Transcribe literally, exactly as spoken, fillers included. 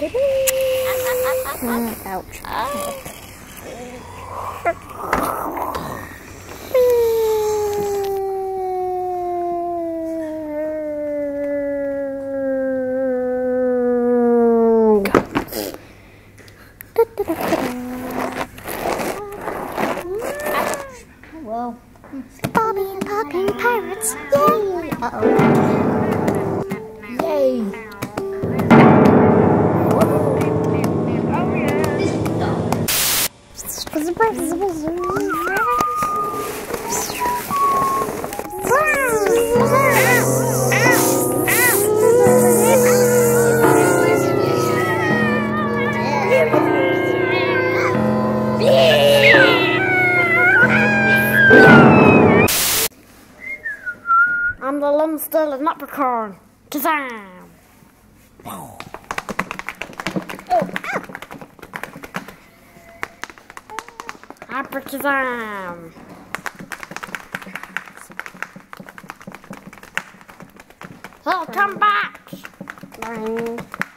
Mm, ouch. Whoa. Bobby and Pop and Pirates. Yay! Uh-oh. Yay! I'm the Lumsdale and Leprechaun. Kazam! Oh, ah. Abracazam! Oh, come back! Bye.